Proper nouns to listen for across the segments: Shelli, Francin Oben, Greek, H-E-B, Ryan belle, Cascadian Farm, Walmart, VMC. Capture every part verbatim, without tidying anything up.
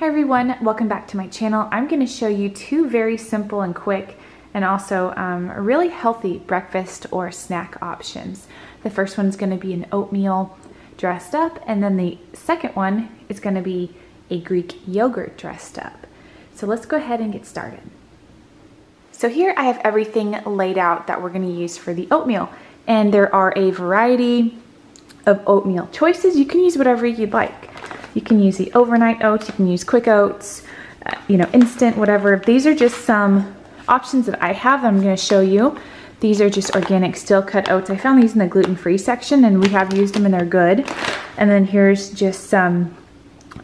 Hi everyone, welcome back to my channel. I'm going to show you two very simple and quick and also um, really healthy breakfast or snack options. The first one's going to be an oatmeal dressed up, and then the second one is going to be a Greek yogurt dressed up. So let's go ahead and get started. So here I have everything laid out that we're going to use for the oatmeal, and there are a variety of oatmeal choices. You can use whatever you'd like. You can use the overnight oats, you can use quick oats, uh, you know, instant, whatever. These are just some options that I have that I'm going to show you. These are just organic steel cut oats. I found these in the gluten-free section and we have used them and they're good. And then here's just some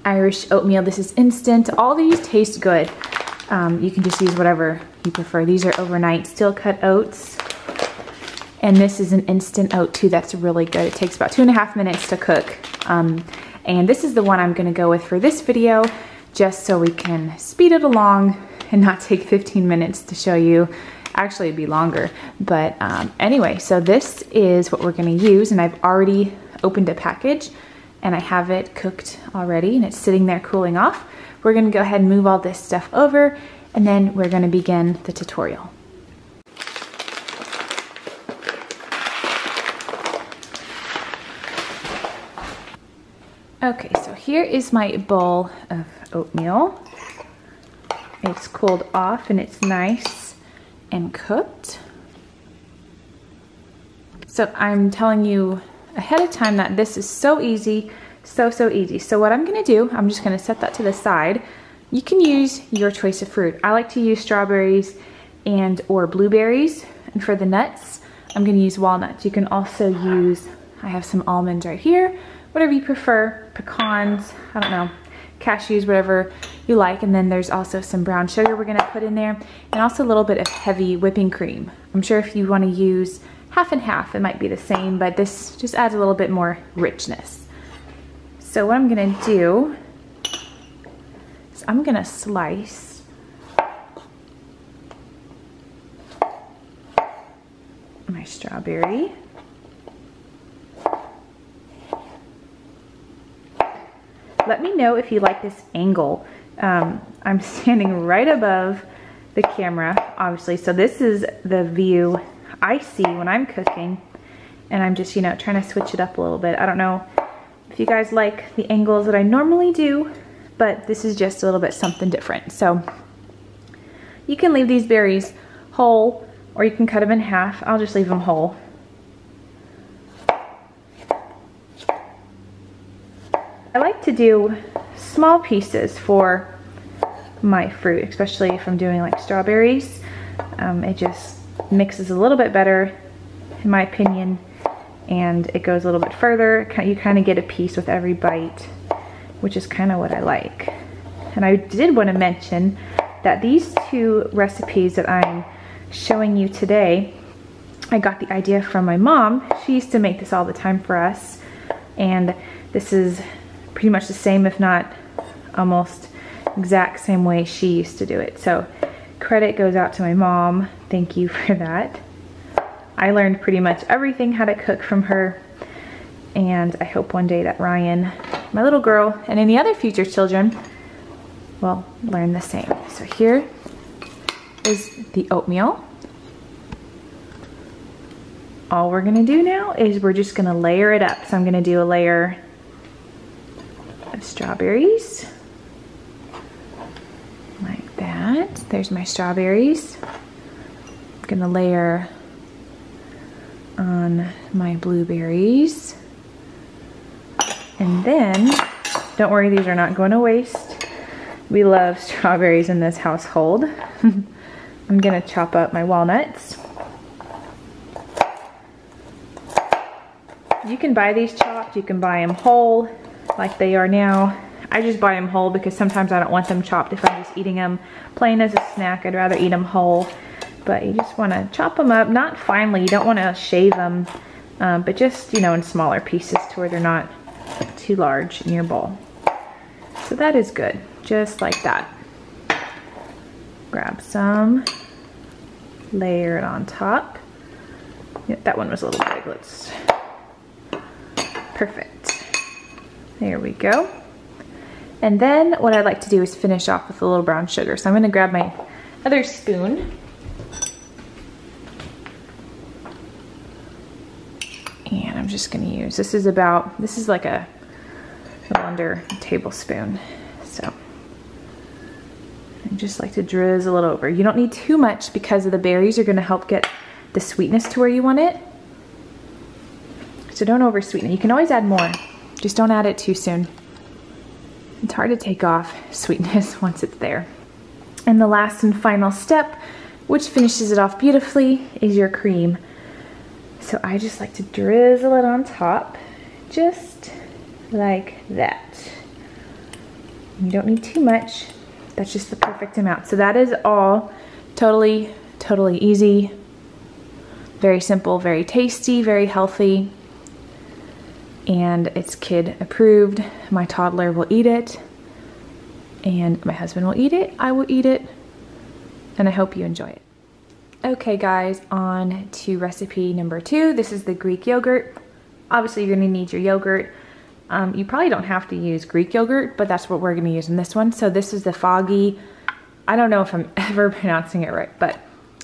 Irish oatmeal. This is instant. All these taste good. Um, you can just use whatever you prefer. These are overnight steel cut oats. And this is an instant oat too. That's really good. It takes about two and a half minutes to cook. Um, And this is the one I'm gonna go with for this video, just so we can speed it along and not take fifteen minutes to show you. Actually, it'd be longer. But um, anyway, so this is what we're gonna use, and I've already opened a package and I have it cooked already and it's sitting there cooling off. We're gonna go ahead and move all this stuff over and then we're gonna begin the tutorial. Okay, so here is my bowl of oatmeal. It's cooled off and it's nice and cooked. So I'm telling you ahead of time that this is so easy, so, so easy. So what I'm gonna do, I'm just gonna set that to the side. You can use your choice of fruit. I like to use strawberries and or blueberries. And for the nuts, I'm gonna use walnuts. You can also use, I have some almonds right here. Whatever you prefer, pecans, I don't know, cashews, whatever you like. And then there's also some brown sugar we're gonna put in there, and also a little bit of heavy whipping cream. I'm sure if you wanna use half and half, it might be the same, but this just adds a little bit more richness. So what I'm gonna do is I'm gonna slice my strawberry. Let me know if you like this angle. Um, I'm standing right above the camera, obviously. So this is the view I see when I'm cooking, and I'm just, you know, trying to switch it up a little bit. I don't know if you guys like the angles that I normally do, but this is just a little bit something different. So you can leave these berries whole, or you can cut them in half. I'll just leave them whole. I like to do small pieces for my fruit, especially if I'm doing like strawberries. Um, it just mixes a little bit better, in my opinion, and it goes a little bit further. You kind of get a piece with every bite, which is kind of what I like. And I did want to mention that these two recipes that I'm showing you today, I got the idea from my mom. She used to make this all the time for us, and this is pretty much the same, if not almost exact same way she used to do it. So credit goes out to my mom. Thank you for that. I learned pretty much everything how to cook from her, and I hope one day that Ryan, my little girl, and any other future children will learn the same. So here is the oatmeal. All we're gonna do now is we're just gonna layer it up. So I'm gonna do a layer of strawberries like that. There's my strawberries. I'm gonna layer on my blueberries, and then don't worry, these are not going to waste. We love strawberries in this household. I'm gonna chop up my walnuts. You can buy these chopped, you can buy them whole like they are now. I just buy them whole because sometimes I don't want them chopped if I'm just eating them plain as a snack. I'd rather eat them whole, but you just want to chop them up, not finely. You don't want to shave them, um, but just, you know, in smaller pieces to where they're not too large in your bowl. So that is good, just like that. Grab some, layer it on top. Yep, that one was a little big. Let's, perfect. There we go. And then what I'd like to do is finish off with a little brown sugar. So I'm gonna grab my other spoon. And I'm just gonna use, this is about, this is like a, under a tablespoon. So I just like to drizzle it over. You don't need too much because of the berries are gonna help get the sweetness to where you want it. So don't over sweeten it. You can always add more. Just don't add it too soon. It's hard to take off sweetness once it's there. And the last and final step, which finishes it off beautifully, is your cream. So I just like to drizzle it on top, just like that. You don't need too much. That's just the perfect amount. So that is all totally, totally easy. Very simple, very tasty, very healthy. And it's kid approved. My toddler will eat it and my husband will eat it. I will eat it and I hope you enjoy it. Okay guys, on to recipe number two. This is the Greek yogurt. Obviously you're gonna need your yogurt. Um, you probably don't have to use Greek yogurt, but that's what we're gonna use in this one. So this is the Foggy, I don't know if I'm ever pronouncing it right, but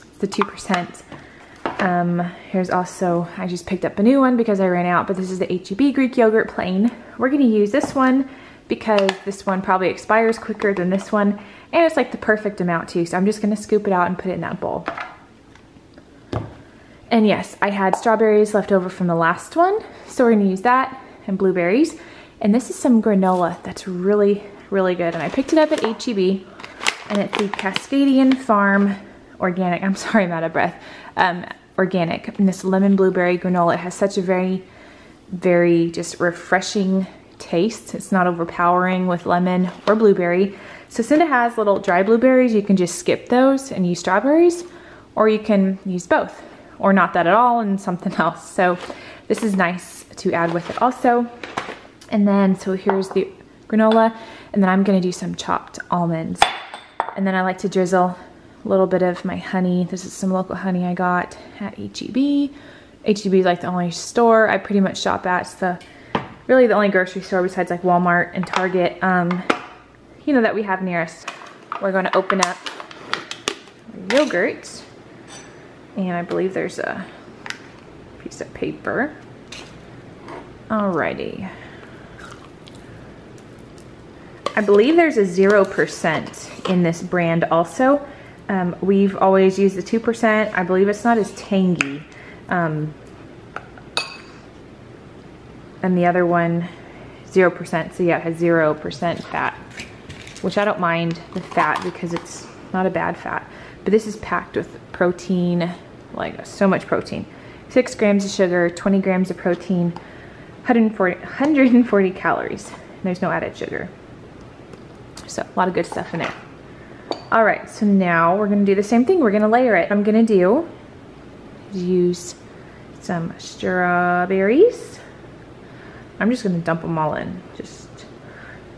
it's the two percent. Um, here's also, I just picked up a new one because I ran out, but this is the H E B Greek yogurt plain. We're gonna use this one because this one probably expires quicker than this one, and it's like the perfect amount too, so I'm just gonna scoop it out and put it in that bowl. And yes, I had strawberries left over from the last one, so we're gonna use that, and blueberries. And this is some granola that's really, really good, and I picked it up at H E B, and it's the Cascadian Farm Organic, I'm sorry, I'm out of breath, um, organic, and this lemon blueberry granola. It has such a very, very just refreshing taste. It's not overpowering with lemon or blueberry. So since it has little dry blueberries, you can just skip those and use strawberries, or you can use both, or not that at all and something else. So this is nice to add with it also. And then, so here's the granola, and then I'm gonna do some chopped almonds. And then I like to drizzle a little bit of my honey. This is some local honey I got at H E B. H E B is like the only store I pretty much shop at. It's the, really the only grocery store besides like Walmart and Target, um, you know, that we have near us. We're gonna open up our yogurt, and I believe there's a piece of paper. Alrighty. I believe there's a zero percent in this brand also. Um, we've always used the two percent. I believe it's not as tangy. Um, and the other one, zero percent. So yeah, it has zero percent fat, which I don't mind the fat because it's not a bad fat. But this is packed with protein, like so much protein. Six grams of sugar, twenty grams of protein, one hundred forty, one hundred forty calories. There's no added sugar. So a lot of good stuff in it. All right, so now we're gonna do the same thing. We're gonna layer it. I'm gonna do is use some strawberries. I'm just gonna dump them all in. Just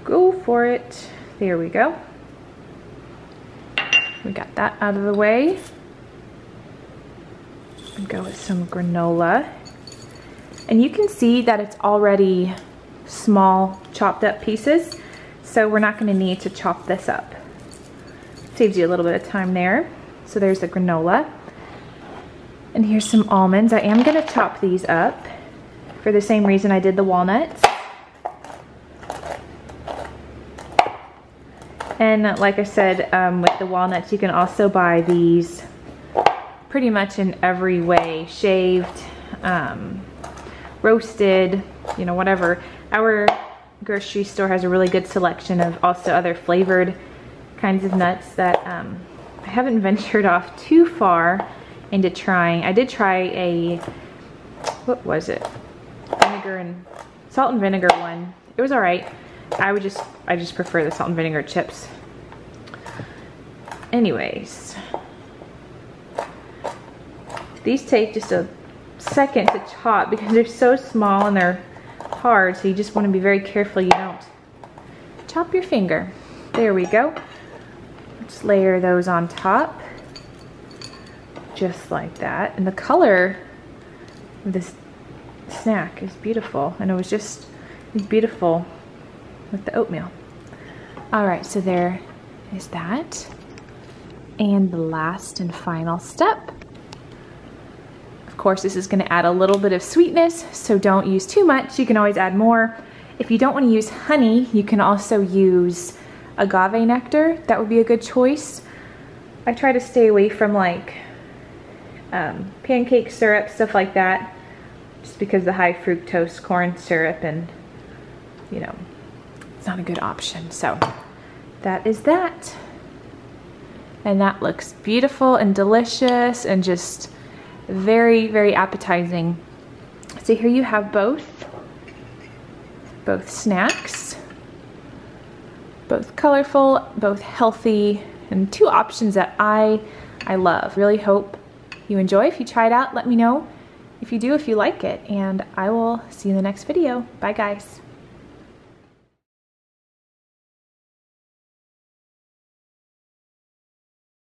go for it. There we go. We got that out of the way. And go with some granola. And you can see that it's already small chopped up pieces. So we're not gonna need to chop this up. Saves you a little bit of time there. So there's the granola. And here's some almonds. I am gonna chop these up for the same reason I did the walnuts. And like I said, um, with the walnuts, you can also buy these pretty much in every way, shaved, um, roasted, you know, whatever. Our grocery store has a really good selection of also other flavored kinds of nuts that um, I haven't ventured off too far into trying. I did try a, what was it? Vinegar and salt and vinegar one. It was all right. I would just, I just prefer the salt and vinegar chips. Anyways, these take just a second to chop because they're so small and they're hard. So you just want to be very careful you don't chop your finger. There we go. Let's layer those on top, just like that. And the color of this snack is beautiful. And it was just beautiful with the oatmeal. All right, so there is that. And the last and final step. Of course, this is gonna add a little bit of sweetness, so don't use too much. You can always add more. If you don't wanna use honey, you can also use agave nectar. That would be a good choice. I try to stay away from like um, pancake syrup, stuff like that, just because the high fructose corn syrup and, you know, it's not a good option. So that is that. And that looks beautiful and delicious and just very, very appetizing. So here you have both, both snacks, both colorful, both healthy, and two options that I, I love. Really hope you enjoy. If you try it out, let me know if you do, if you like it, and I will see you in the next video. Bye guys.